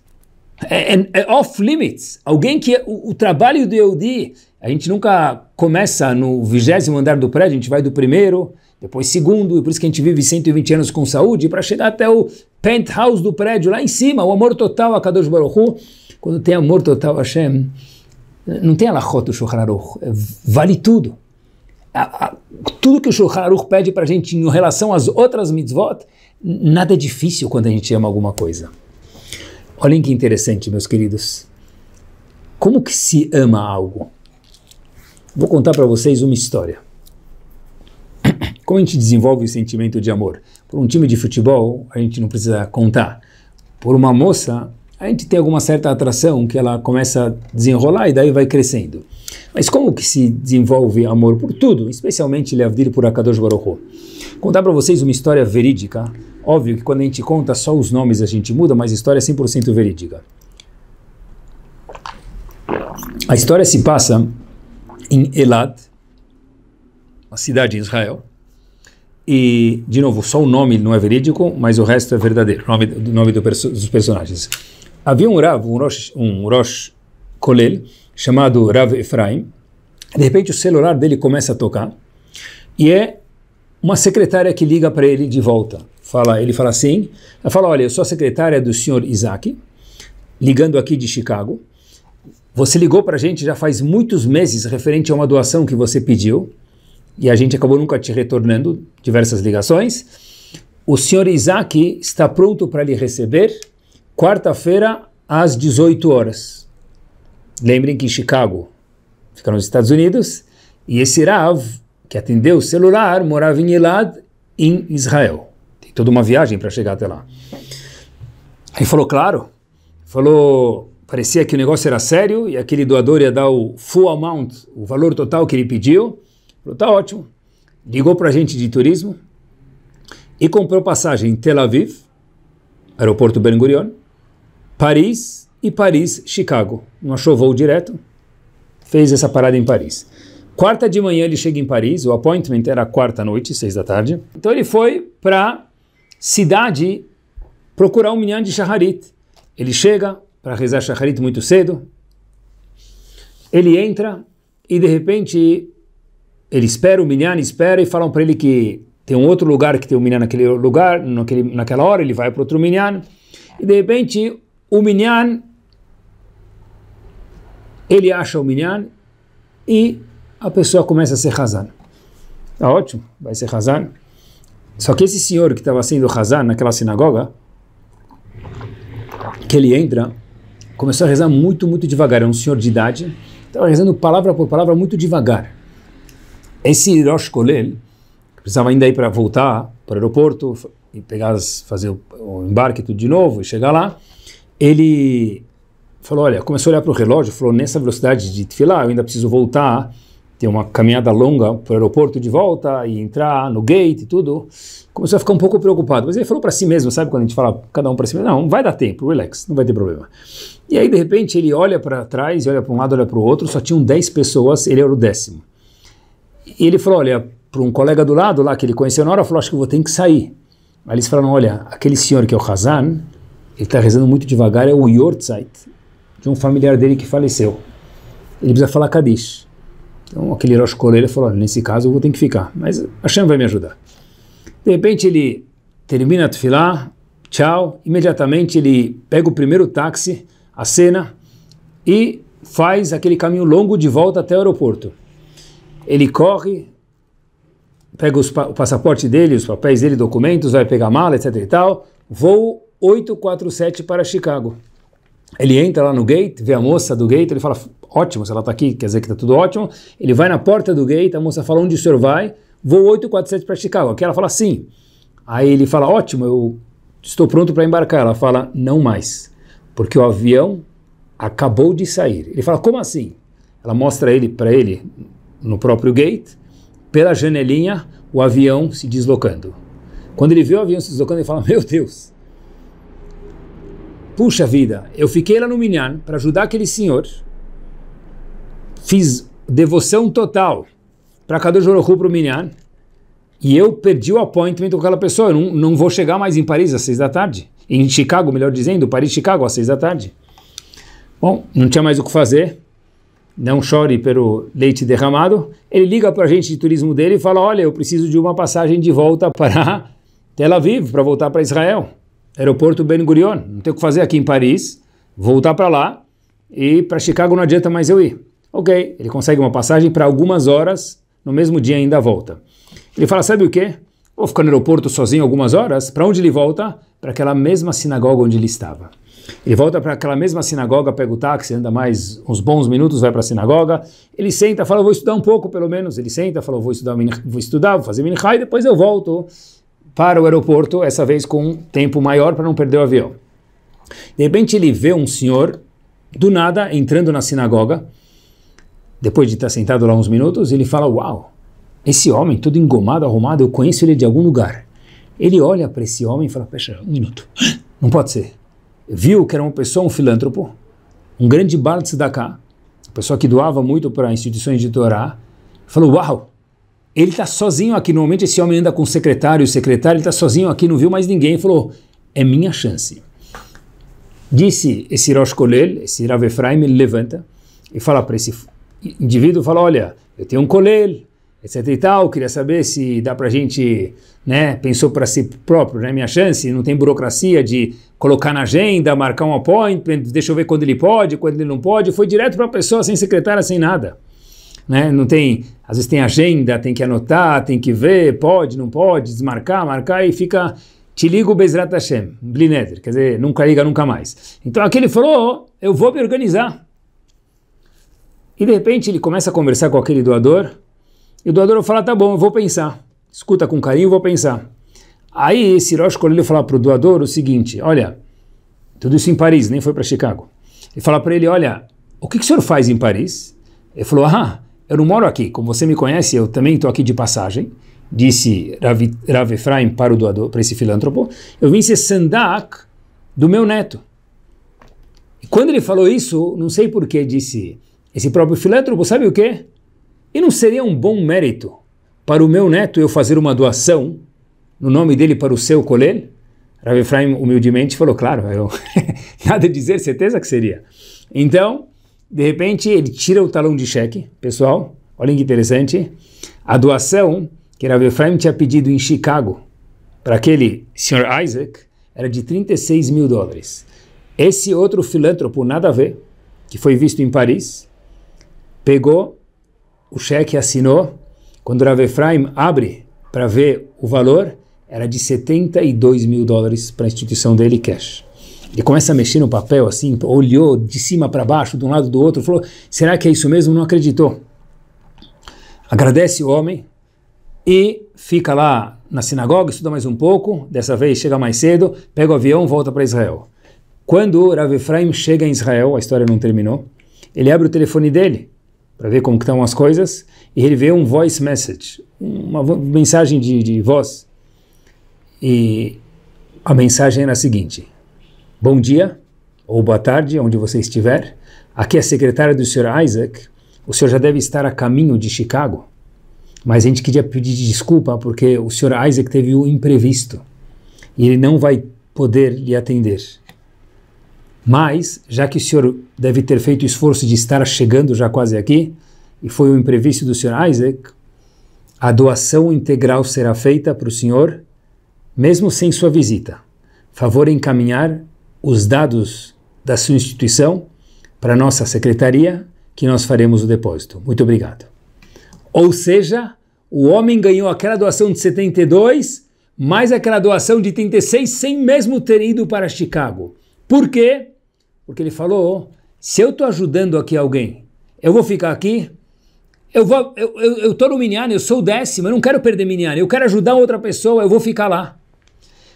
É off-limits. Alguém que... O trabalho do Yodhi, a gente nunca começa no 20º andar do prédio, a gente vai do primeiro, depois segundo, e por isso que a gente vive 120 anos com saúde, para chegar até o penthouse do prédio, lá em cima, o amor total a Kadosh Baruch Hu. Quando tem amor total a Hashem, não tem a lachot do Shulchan Aruch, vale tudo. Tudo que o Shulchan Aruch pede para a gente em relação às outras mitzvot, nada é difícil quando a gente ama alguma coisa. Olhem que interessante, meus queridos. Como que se ama algo? Vou contar para vocês uma história. Como a gente desenvolve o sentimento de amor? Por um time de futebol, a gente não precisa contar. Por uma moça, a gente tem alguma certa atração que ela começa a desenrolar e daí vai crescendo. Mas como que se desenvolve amor por tudo? Especialmente Leavdil por Akadosh Baruch Hu. Contar para vocês uma história verídica. Óbvio que quando a gente conta só os nomes a gente muda, mas a história é 100% verídica. A história se passa em Elad, uma cidade em Israel. E, de novo, só o nome não é verídico, mas o resto é verdadeiro, o nome dos personagens. Havia um Rav, um Rosh Kolel, chamado Rav Efraim. De repente o celular dele começa a tocar e é uma secretária que liga para ele de volta. Ele fala assim, ela fala, olha, eu sou a secretária do senhor Isaac, ligando aqui de Chicago. Você ligou para a gente já faz muitos meses referente a uma doação que você pediu e a gente acabou nunca te retornando, diversas ligações. O senhor Isaac está pronto para lhe receber quarta-feira às 18 horas. Lembrem que Chicago fica nos Estados Unidos e esse Rav que atendeu o celular morava em Elad, em Israel. toda uma viagem para chegar até lá. Aí falou, claro, falou, parecia que o negócio era sério e aquele doador ia dar o full amount, o valor total que ele pediu. Falou, tá ótimo. Ligou para a gente de turismo e comprou passagem em Tel Aviv, aeroporto Ben Gurion, Paris e Paris, Chicago. Não achou voo direto, fez essa parada em Paris. Quarta de manhã ele chega em Paris, o appointment era quarta à noite, 6 da tarde. Então ele foi para cidade procurar um minyan de shacharit. Ele chega para rezar shacharit muito cedo, ele entra e de repente ele espera, o minyan espera e falam para ele que tem um outro lugar que tem um minyan naquele lugar, naquela hora ele vai para outro minyan e de repente o minyan, ele acha o minyan e a pessoa começa a ser Hazan. Tá ótimo, vai ser Hazan. Só que esse senhor que estava sendo Hazan naquela sinagoga, que ele entra, começou a rezar muito, muito devagar. É um senhor de idade, estava rezando palavra por palavra muito devagar. Esse Rosh Kolel, que precisava ainda ir para voltar para o aeroporto, e pegar, fazer o embarque tudo de novo e chegar lá, ele falou, olha, começou a olhar para o relógio, falou, nessa velocidade de tefilá, eu ainda preciso voltar, tem uma caminhada longa para o aeroporto de volta e entrar no gate e tudo. Começou a ficar um pouco preocupado, mas ele falou para si mesmo, sabe quando a gente fala cada um para si mesmo? Não, vai dar tempo, relax, não vai ter problema. E aí de repente ele olha para trás, olha para um lado, olha para o outro, só tinham 10 pessoas, ele era o 10º. E ele falou, olha, para um colega do lado lá que ele conheceu na hora, falou, acho que eu vou ter que sair. Aí eles falaram, olha, aquele senhor que é o Hazan, ele está rezando muito devagar, é o Yortzeit, de um familiar dele que faleceu. Ele precisa falar Kadish. Então, aquele Rosh Kolel falou, nesse caso eu vou ter que ficar, mas Hashem vai me ajudar. De repente ele termina a tefilá, tchau, imediatamente ele pega o primeiro táxi, acena e faz aquele caminho longo de volta até o aeroporto. Ele corre, pega o passaporte dele, os papéis dele, documentos, vai pegar a mala, etc e tal, voo 847 para Chicago. Ele entra lá no gate, vê a moça do gate, ele fala, ótimo, se ela está aqui, quer dizer que está tudo ótimo. Ele vai na porta do gate, a moça fala, onde o senhor vai? Vou 847 para Chicago. Aqui ela fala, sim. Aí ele fala, ótimo, eu estou pronto para embarcar. Ela fala, não mais, porque o avião acabou de sair. Ele fala, como assim? Ela mostra ele para ele, no próprio gate, pela janelinha, o avião se deslocando. Quando ele vê o avião se deslocando, ele fala, meu Deus, puxa vida, eu fiquei lá no minyan para ajudar aquele senhor, fiz devoção total para Kadosh Baruch Hu, para o minyan, e eu perdi o appointment com aquela pessoa, eu não vou chegar mais em Paris às 6 da tarde, em Chicago, melhor dizendo, Paris-Chicago às 6 da tarde. Bom, não tinha mais o que fazer, não chore pelo leite derramado. Ele liga para a gente de turismo dele e fala, olha, eu preciso de uma passagem de volta para Tel Aviv, para voltar para Israel. Aeroporto Ben Gurion, não tem o que fazer aqui em Paris, voltar para lá, e para Chicago não adianta mais eu ir. Ok, ele consegue uma passagem para algumas horas, no mesmo dia ainda volta. Ele fala, sabe o quê? Vou ficar no aeroporto sozinho algumas horas. Para onde ele volta? Para aquela mesma sinagoga onde ele estava. Ele volta para aquela mesma sinagoga, pega o táxi, anda mais uns bons minutos, vai para a sinagoga, ele senta, fala, vou estudar um pouco pelo menos, ele senta, fala, vou fazer minhá, e depois eu volto para o aeroporto, essa vez com um tempo maior para não perder o avião. De repente ele vê um senhor, do nada, entrando na sinagoga, depois de estar sentado lá uns minutos, ele fala, uau, esse homem todo engomado, arrumado, eu conheço ele de algum lugar. Ele olha para esse homem e fala, pera, um minuto, não pode ser. Viu que era uma pessoa, um filântropo, um grande Baal Tzedakah, uma pessoa que doava muito para instituições de Torá, falou, uau, ele está sozinho aqui, normalmente esse homem anda com o secretário, ele está sozinho aqui, não viu mais ninguém, falou, é minha chance. Disse esse Rosh Kolel, esse Rav Efraim, ele levanta e fala para esse indivíduo, fala, olha, eu tenho um Kolel, etc e tal, queria saber se dá para a gente, né, pensou para si próprio, né, minha chance, não tem burocracia de colocar na agenda, marcar um appointment, deixa eu ver quando ele pode, quando ele não pode, foi direto para a pessoa, sem secretária, sem nada. Né? Não tem, às vezes tem agenda, tem que anotar, tem que ver, pode, não pode, desmarcar, marcar e fica, te ligo Bezrat Hashem, Blineder, quer dizer, nunca liga, nunca mais. Então aquele falou, eu vou me organizar. E de repente ele começa a conversar com aquele doador, e o doador fala, tá bom, eu vou pensar, escuta com carinho, vou pensar. Aí esse Rosh Kolel fala para o doador o seguinte, olha, tudo isso em Paris, nem foi para Chicago. Ele fala para ele, olha, o que o senhor faz em Paris? Ele falou, eu não moro aqui, como você me conhece, eu também estou aqui de passagem, disse Rav Efraim para o doador, para esse filântropo, eu vim ser sandak do meu neto. E quando ele falou isso, não sei por que, disse esse próprio filântropo, sabe o quê? E não seria um bom mérito para o meu neto eu fazer uma doação no nome dele para o seu Kolel? Rav Efraim humildemente falou, claro, nada a dizer, certeza que seria. Então, de repente, ele tira o talão de cheque. Pessoal, olhem que interessante. A doação que Rav Efraim tinha pedido em Chicago para aquele Sr. Isaac era de $36 mil. Esse outro filântropo, nada a ver, que foi visto em Paris, pegou o cheque, assinou. Quando o Rav Efraim abre para ver o valor, era de $72 mil para a instituição dele, cash. Ele começa a mexer no papel, assim, olhou de cima para baixo, de um lado do outro, falou, será que é isso mesmo? Não acreditou. Agradece o homem e fica lá na sinagoga, estuda mais um pouco, dessa vez chega mais cedo, pega o avião, volta para Israel. Quando Rav Efraim chega em Israel, a história não terminou, ele abre o telefone dele para ver como que estão as coisas, e ele vê um voice message, uma mensagem de voz, e a mensagem era a seguinte, bom dia, ou boa tarde, onde você estiver, aqui é a secretária do Sr. Isaac, o senhor já deve estar a caminho de Chicago, mas a gente queria pedir desculpa porque o Sr. Isaac teve um imprevisto e ele não vai poder lhe atender. Mas, já que o senhor deve ter feito o esforço de estar chegando já quase aqui, e foi um imprevisto do Sr. Isaac, a doação integral será feita para o senhor, mesmo sem sua visita. Favor encaminhar os dados da sua instituição para a nossa secretaria, que nós faremos o depósito. Muito obrigado. Ou seja, o homem ganhou aquela doação de 72, mais aquela doação de 36, sem mesmo ter ido para Chicago. Por quê? Porque ele falou, se eu estou ajudando aqui alguém, eu vou ficar aqui, eu estou no Minyan, eu sou o 10º, eu não quero perder Minyan, eu quero ajudar outra pessoa, eu vou ficar lá.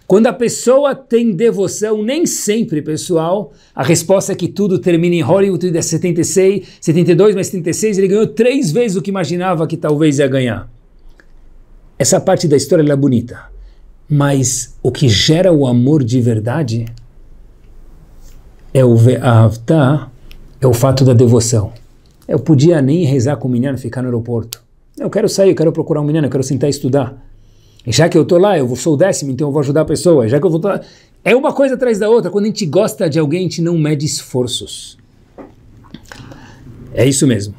Quando a pessoa tem devoção, nem sempre, pessoal, a resposta é que tudo termina em Hollywood, tudo é 76, 72 mais 36, ele ganhou 3 vezes o que imaginava que talvez ia ganhar. Essa parte da história ela é bonita, mas o que gera o amor de verdade é o ve'ahavta, é o fato da devoção. Eu podia nem rezar com o menino, ficar no aeroporto. Eu quero sair, eu quero procurar um menino, eu quero sentar e estudar. E já que eu estou lá, eu sou o 10º, então eu vou ajudar a pessoa. Já que eu vou lá, é uma coisa atrás da outra. Quando a gente gosta de alguém, a gente não mede esforços. É isso mesmo.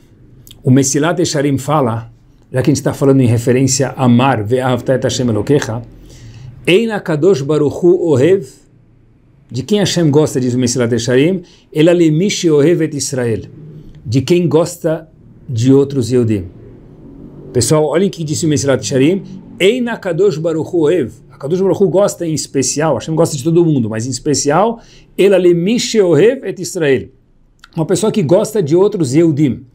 O Mesillat Yesharim fala, já que a gente está falando em referência a amar, ve'ahavta et Hashem Elokecha, Ein HaKadosh Baruch Hu Ohev, de quem Hashem gosta, diz o Mesillat Yesharim, Ela lemish Ohev et Israel, de quem gosta de outros Yodim. Pessoal, olhem o que disse o Mesillat Yesharim, Ein HaKadosh Baruch Hu Ohev. HaKadosh Baruch Hu gosta em especial, Hashem gosta de todo mundo, mas em especial, Ela lemish Ohev et Israel. Uma pessoa que gosta de outros Yehudim.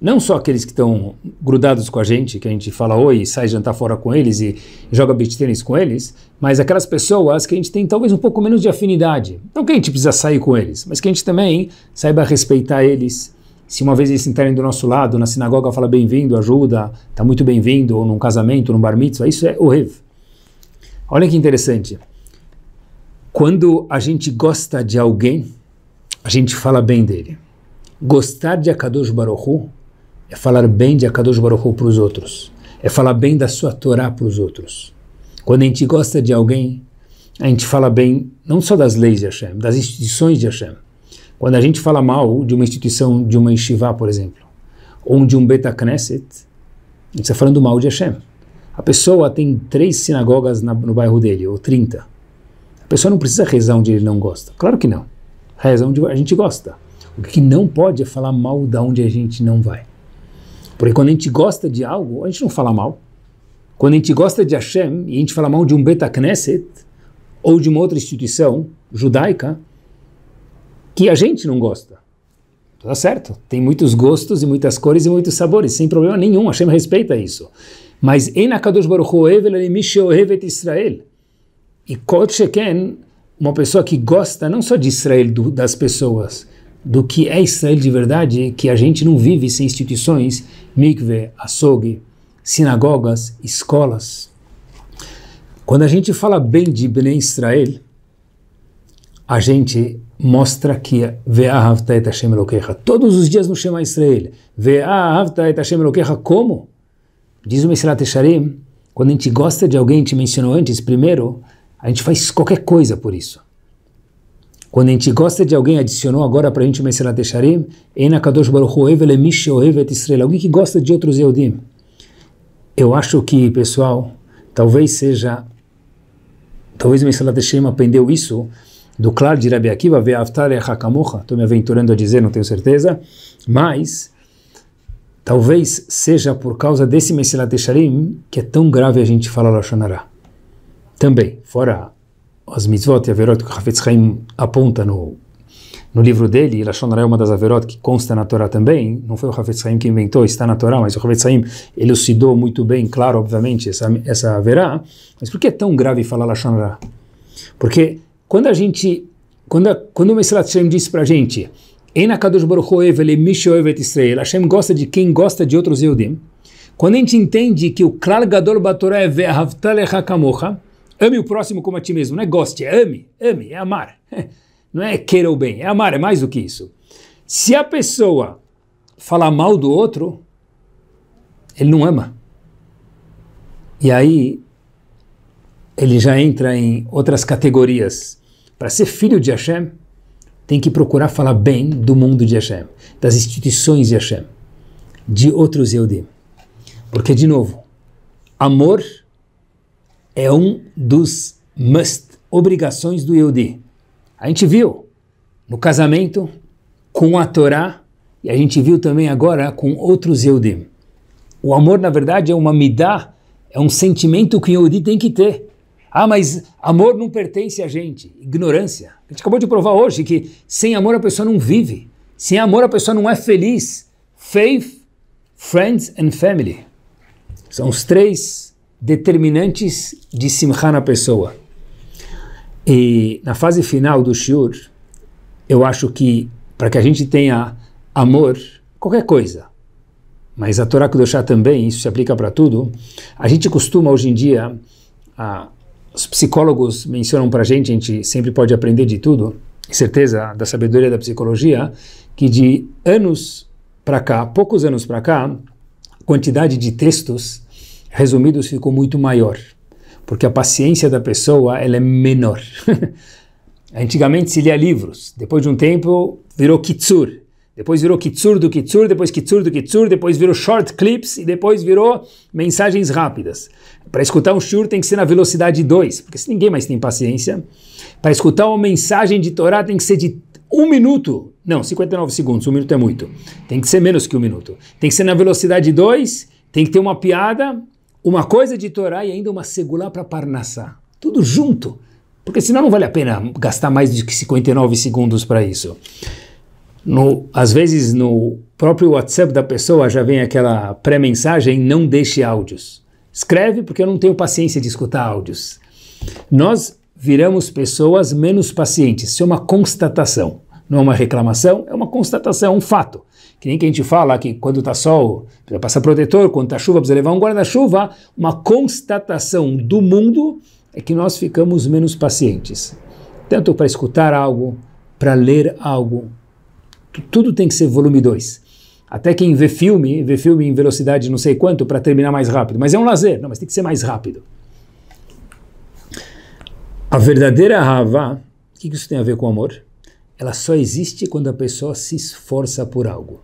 Não só aqueles que estão grudados com a gente, que a gente fala oi, sai jantar fora com eles e joga beach tennis com eles, mas aquelas pessoas que a gente tem talvez um pouco menos de afinidade. Não que a gente precisa sair com eles, mas que a gente também saiba respeitar eles. Se uma vez eles sentarem do nosso lado, na sinagoga fala bem-vindo, ajuda, está muito bem-vindo, ou num casamento, num bar mitzvah, isso é ohev. Olha que interessante. Quando a gente gosta de alguém, a gente fala bem dele. Gostar de HaKadosh Baruch Hu é falar bem de HaKadosh Baruch Hu para os outros. É falar bem da sua Torá para os outros. Quando a gente gosta de alguém, a gente fala bem não só das leis de Hashem, das instituições de Hashem. Quando a gente fala mal de uma instituição, de uma yeshivá, por exemplo, ou de um Beit HaKnesset, a gente está falando mal de Hashem. A pessoa tem 3 sinagogas no bairro dele, ou 30. A pessoa não precisa rezar onde ele não gosta. Claro que não. Reza onde a gente gosta. O que não pode é falar mal de onde a gente não vai. Porque quando a gente gosta de algo, a gente não fala mal. Quando a gente gosta de Hashem e a gente fala mal de um Beit HaKnesset, ou de uma outra instituição judaica, que a gente não gosta. Tá certo? Tem muitos gostos e muitas cores e muitos sabores, sem problema nenhum, Hashem respeita isso. Mas, Ein HaKadosh Baruch Hu Ohev, Ela Lemish Ohev et Israel. E Kol Sheken, uma pessoa que gosta não só de Israel, das pessoas, do que é Israel de verdade, que a gente não vive sem instituições, mikve, açougue, sinagogas, escolas. Quando a gente fala bem de Bnei Israel, a gente mostra que ve'ahavta et Hashem Elokecha, todos os dias no Shema Israel, ve'ahavta et Hashem Elokecha, como? Diz o Mesillat Yesharim, quando a gente gosta de alguém, te mencionou antes, primeiro, a gente faz qualquer coisa por isso. Quando a gente gosta de alguém, adicionou agora para a gente o Mesillat Yesharim, en HaKadosh Baruch Hu ohev lemei sheohev et Israel, alguém que gosta de outros Yehudim. Eu acho que, pessoal, talvez o Mesillat Yesharim aprendeu isso do claro de Rabi Akiva, ve'ahavta lecha kamocha, estou me aventurando a dizer, não tenho certeza, mas talvez seja por causa desse Mesillat Yesharim que é tão grave a gente falar Lashon Hara. Também, fora as mitzvot e averot que o Hafez Haim aponta no livro dele, Lashon Hara é uma das averot que consta na Torá também, não foi o Hafez Haim que inventou, está na Torá, mas o Hafez Haim elucidou muito bem, claro, obviamente, essa averá. Mas por que é tão grave falar Lashon Hara? Porque Quando o Mesillat Yesharim disse para a gente, Hashem gosta de quem gosta de outros Yehudim, quando a gente entende que o Klal Gadol Batorá é ve'ahavta lecha kamocha, ame o próximo como a ti mesmo, não é goste, é ame, é amar, não é queira o bem, é amar, é mais do que isso. Se a pessoa falar mal do outro, ele não ama. E aí ele já entra em outras categorias. Para ser filho de Hashem, tem que procurar falar bem do mundo de Hashem, das instituições de Hashem, de outros Yehudim. Porque, de novo, amor é um dos must, obrigações do Yehudi. A gente viu no casamento com a Torá e a gente viu também agora com outros Yehudim. O amor, na verdade, é uma midá, é um sentimento que o Yehudi tem que ter. Ah, mas amor não pertence a gente. Ignorância. A gente acabou de provar hoje que sem amor a pessoa não vive. Sem amor a pessoa não é feliz. Faith, friends and family. São os três determinantes de simchá na pessoa. E na fase final do shiur, eu acho que para que a gente tenha amor, qualquer coisa, mas a Torá Kudoshah também, isso se aplica para tudo, a gente costuma hoje em dia... Os psicólogos mencionam para a gente sempre pode aprender de tudo, certeza da sabedoria da psicologia, que de anos para cá, poucos anos para cá, a quantidade de textos resumidos ficou muito maior, porque a paciência da pessoa ela é menor. Antigamente se lia livros, depois de um tempo virou Kitsur, depois virou Kitsur do Kitsur, depois Kitsur do Kitsur, depois virou short clips e depois virou mensagens rápidas. Para escutar um shiur tem que ser na velocidade 2, porque se ninguém mais tem paciência. Para escutar uma mensagem de Torá tem que ser de 1 minuto, não, 59 segundos, 1 minuto é muito. Tem que ser menos que 1 minuto. Tem que ser na velocidade 2, tem que ter uma piada, uma coisa de Torá e ainda uma segula para Parnassá. Tudo junto, porque senão não vale a pena gastar mais de 59 segundos para isso. Às vezes no próprio WhatsApp da pessoa já vem aquela pré-mensagem, não deixe áudios. Escreve porque eu não tenho paciência de escutar áudios. Nós viramos pessoas menos pacientes, isso é uma constatação, não é uma reclamação, é uma constatação, um fato. Que nem que a gente fala que quando está sol precisa passar protetor, quando está chuva precisa levar um guarda-chuva, uma constatação do mundo é que nós ficamos menos pacientes. Tanto para escutar algo, para ler algo, tudo tem que ser volume 2. Até quem vê filme em velocidade não sei quanto para terminar mais rápido. Mas é um lazer. Não, mas tem que ser mais rápido. A verdadeira Ahavá, o que isso tem a ver com amor? Ela só existe quando a pessoa se esforça por algo.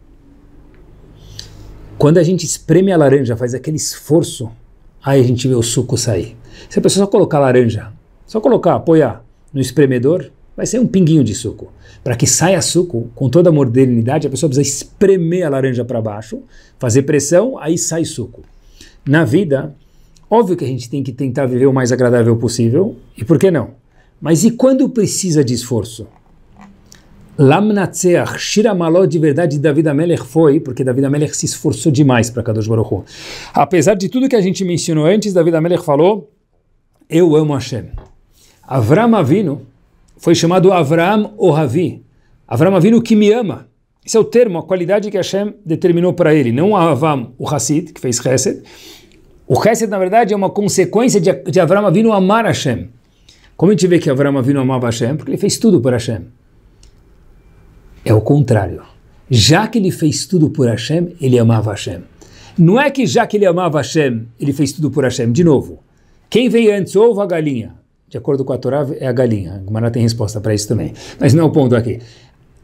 Quando a gente espreme a laranja, faz aquele esforço, aí a gente vê o suco sair. Se a pessoa só colocar a laranja, apoiar no espremedor, vai ser um pinguinho de suco. Para que saia suco, com toda a modernidade, a pessoa precisa espremer a laranja para baixo, fazer pressão, aí sai suco. Na vida, óbvio que a gente tem que tentar viver o mais agradável possível, e por que não? Mas e quando precisa de esforço? Lamnatseach, Shiramaló de verdade, David HaMelech foi, porque David HaMelech se esforçou demais para Kadosh Baruch Hu. Apesar de tudo que a gente mencionou antes, David HaMelech falou, eu amo Hashem. Avraham Avinu foi chamado Avraham Ohavi, Avraham Avinu que me ama. Esse é o termo, a qualidade que Hashem determinou para ele, não Avraham, o Hassid, que fez Chesed. O Chesed, na verdade, é uma consequência de Avraham Avinu amar Hashem. Como a gente vê que Avraham Avinu amava Hashem? Porque ele fez tudo por Hashem. É o contrário. Já que ele fez tudo por Hashem, ele amava Hashem. Não é que já que ele amava Hashem, ele fez tudo por Hashem. De novo, quem veio antes, o ovo ou a galinha? De acordo com a Torá, é a galinha. A Gemara tem resposta para isso também. Mas não é o ponto aqui.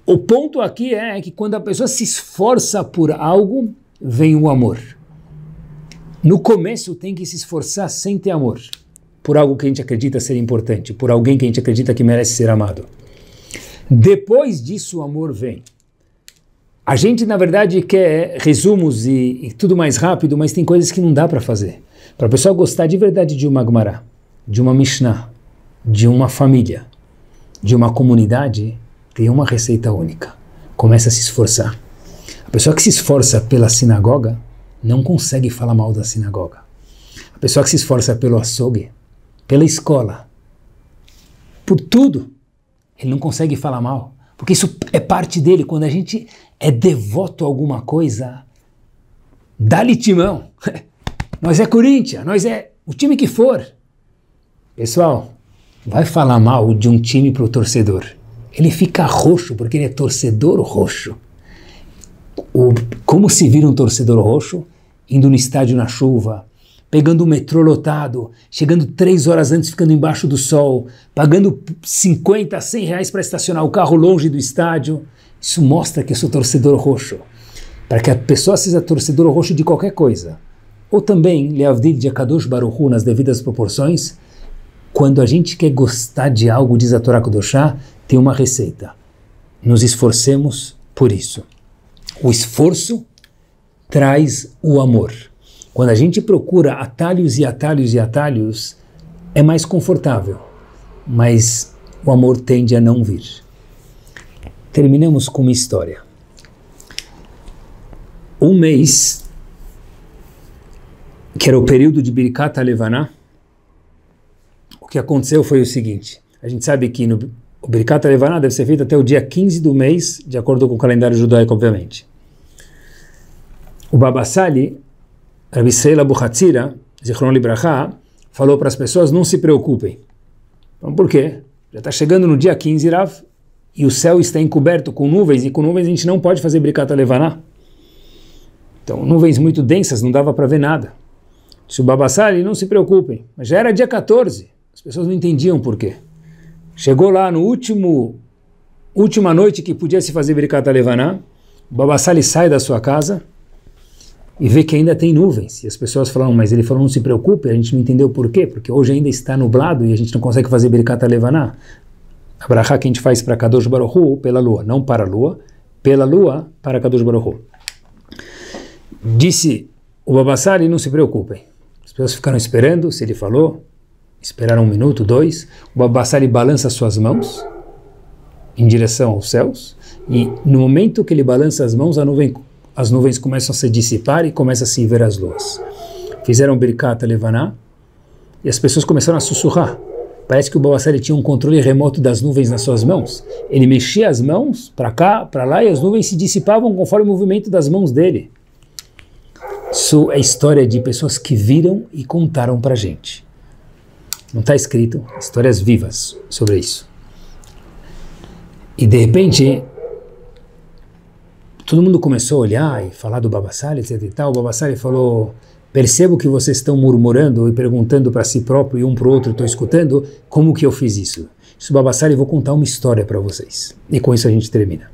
O ponto aqui é que quando a pessoa se esforça por algo, vem o amor. No começo tem que se esforçar sem ter amor. Por algo que a gente acredita ser importante. Por alguém que a gente acredita que merece ser amado. Depois disso o amor vem. A gente, na verdade, quer resumos e tudo mais rápido, mas tem coisas que não dá para fazer. Para a pessoa gostar de verdade de uma Gemara, de uma Mishnah, de uma família, de uma comunidade, tem uma receita única. Começa a se esforçar. A pessoa que se esforça pela sinagoga não consegue falar mal da sinagoga. A pessoa que se esforça pelo açougue, pela escola, por tudo, ele não consegue falar mal. Porque isso é parte dele. Quando a gente é devoto a alguma coisa, dá-lhe timão. Nós é Corinthians, nós é o time que for. Pessoal, vai falar mal de um time para o torcedor. Ele fica roxo porque ele é torcedor roxo. Como se vira um torcedor roxo? Indo no estádio na chuva, pegando o metrô lotado, chegando 3 horas antes, ficando embaixo do sol, pagando 50, 100 reais para estacionar o carro longe do estádio. Isso mostra que eu sou torcedor roxo. Para que a pessoa seja torcedor roxo de qualquer coisa. Ou também, Leavdil de Akadosh Baruch Hu, nas devidas proporções, quando a gente quer gostar de algo, diz a Torá Kudoshah, tem uma receita. Nos esforcemos por isso. O esforço traz o amor. Quando a gente procura atalhos e atalhos e atalhos, é mais confortável, mas o amor tende a não vir. Terminamos com uma história. Um mês, que era o período de Birkat Halevaná, o que aconteceu foi o seguinte. A gente sabe que o Birkat Halevaná deve ser feito até o dia 15 do mês, de acordo com o calendário judaico, obviamente. O Baba Sali, Rav Israel Abuchatzira, Zichron Libraha, falou para as pessoas, não se preocupem. Então, por quê? Já está chegando no dia 15, Rav, e o céu está encoberto com nuvens, e com nuvens a gente não pode fazer Birkat Halevaná. Então, nuvens muito densas, não dava para ver nada. Se o Baba Sali, não se preocupem. Mas já era dia 14, as pessoas não entendiam por quê. Chegou lá no última noite que podia se fazer Birkat Halevaná, o Baba Sali sai da sua casa e vê que ainda tem nuvens. E as pessoas falam, mas ele falou, não se preocupe, a gente não entendeu por quê, porque hoje ainda está nublado e a gente não consegue fazer Birkat Halevaná. A brachá que a gente faz para Kadosh Baruch Hu, pela lua, não para a lua, pela lua para Kadosh Baruch Hu. Disse o Baba Sali, não se preocupem. As pessoas ficaram esperando, se ele falou, esperaram 1 minuto, 2, o Baba Sali balança suas mãos em direção aos céus, e no momento que ele balança as mãos, as nuvens começam a se dissipar e começam a se ver as luas. Fizeram Birkat Halevaná e as pessoas começaram a sussurrar. Parece que o Baba Sali tinha um controle remoto das nuvens nas suas mãos. Ele mexia as mãos para cá, para lá, e as nuvens se dissipavam conforme o movimento das mãos dele. Isso é história de pessoas que viram e contaram para a gente. Não está escrito, histórias vivas sobre isso. E de repente todo mundo começou a olhar e falar do Baba Sali, etc e tal. O Baba Sali falou, percebo que vocês estão murmurando e perguntando para si próprio e um para o outro, estou escutando, como que eu fiz isso? Isso, Baba Sali, vou contar uma história para vocês. E com isso a gente termina.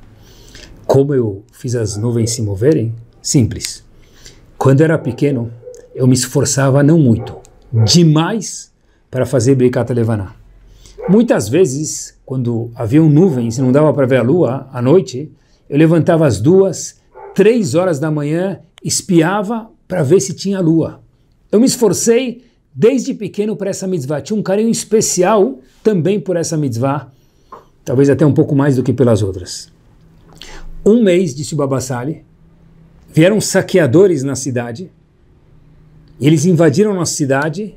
Como eu fiz as nuvens se moverem? Simples. Quando eu era pequeno, eu me esforçava não muito, demais, para fazer Birkat Halevaná. Muitas vezes, quando haviam nuvens e não dava para ver a lua à noite, eu levantava às 2, 3 horas da manhã, espiava para ver se tinha lua. Eu me esforcei desde pequeno para essa mitzvah. Tinha um carinho especial também por essa mitzvah, talvez até um pouco mais do que pelas outras. Um mês, disse o Baba Sali, vieram saqueadores na cidade, eles invadiram a nossa cidade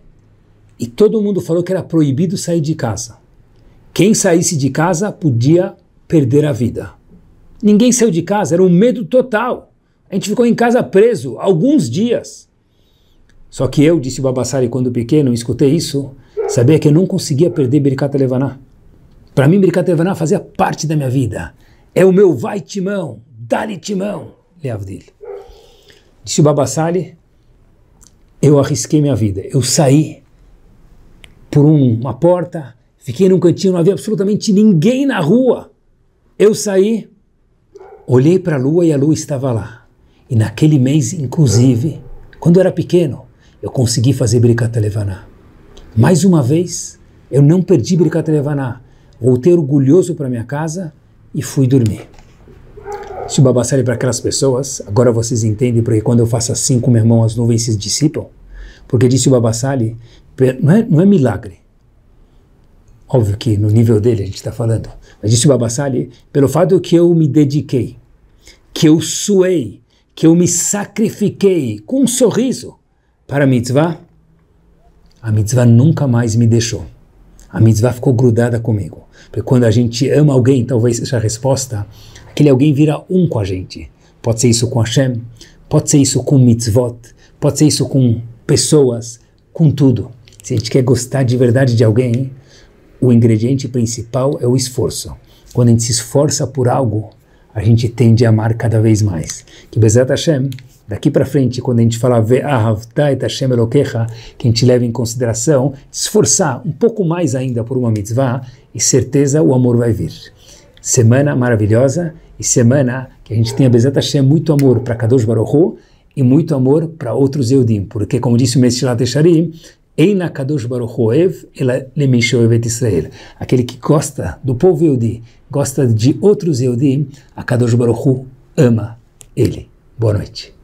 e todo mundo falou que era proibido sair de casa. Quem saísse de casa podia perder a vida. Ninguém saiu de casa, era um medo total. A gente ficou em casa preso alguns dias. Só que eu, disse o Baba Sali quando pequeno, escutei isso, sabia que eu não conseguia perder Birkat Halevaná. Para mim, Birkat Halevaná fazia parte da minha vida. É o meu vai timão, dá-lhe timão, Leavdil. Disse o Baba Sali, eu arrisquei minha vida. Eu saí por uma porta, fiquei num cantinho, não havia absolutamente ninguém na rua. Eu saí, olhei para a lua e a lua estava lá. E naquele mês, inclusive, quando eu era pequeno, eu consegui fazer Birkat Halevaná. Mais uma vez, eu não perdi Birkat Halevaná. Voltei orgulhoso para minha casa e fui dormir. Se o Baba Sali para aquelas pessoas, agora vocês entendem porque quando eu faço assim com meu irmão, as nuvens se dissipam. Porque disse o Baba Sali, não é milagre. Óbvio que no nível dele a gente está falando. Mas disse o Baba Sali, pelo fato que eu me dediquei, que eu suei, que eu me sacrifiquei com um sorriso para a mitzvah nunca mais me deixou. A mitzvah ficou grudada comigo. Porque quando a gente ama alguém, talvez seja a resposta, aquele alguém vira um com a gente. Pode ser isso com Hashem, pode ser isso com mitzvot, pode ser isso com pessoas, com tudo. Se a gente quer gostar de verdade de alguém, o ingrediente principal é o esforço. Quando a gente se esforça por algo, a gente tende a amar cada vez mais. Que Bezat Hashem, daqui para frente, quando a gente falar Ve'ahavta et Hashem Elokecha, que a gente leva em consideração, esforçar um pouco mais ainda por uma mitzvah, e certeza o amor vai vir. Semana maravilhosa, e semana que a gente tenha Bezat Hashem muito amor para Kadosh Baruch Hu, e muito amor para outros Yehudim, porque como disse o Mesillat Yesharim, Eina Kadosh Baruch Hu Oev, Ela Lemisha Oevet Israel. Aquele que gosta do povo Yehudi, gosta de outros Yehudim, a Kadosh Baruch Hu ama ele. Boa noite.